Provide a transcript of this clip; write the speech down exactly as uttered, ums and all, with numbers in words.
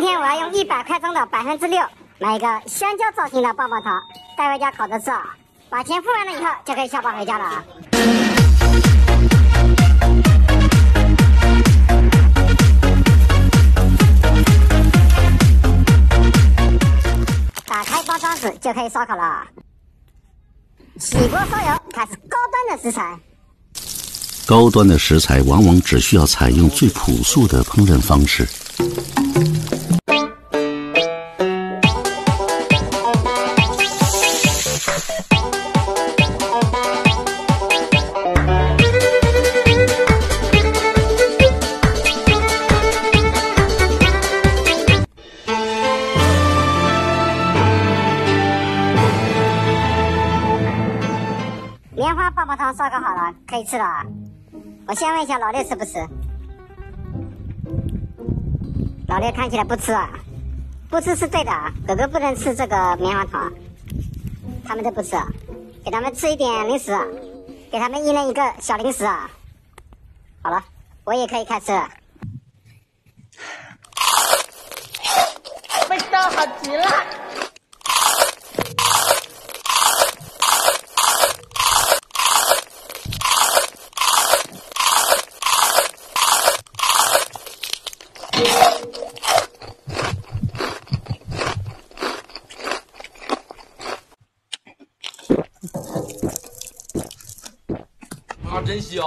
今天我要用一百块中的百分之六买一个香蕉造型的棒棒糖，带回家烤着吃啊！把钱付完了以后，就可以下班回家了啊！ 打开包装纸就可以烧烤了。起锅烧油它是高端的食材。高端的食材往往只需要采用最朴素的烹饪方式。棉花棒棒糖烧烤好了，可以吃了啊！我先问一下老六吃不吃？老六看起来不吃啊，不吃是对的啊。狗狗不能吃这个棉花糖，他们都不吃啊。给他们吃一点零食啊，给他们一人一个小零食啊。好了，我也可以开吃了。味道好极了。 啊，真香！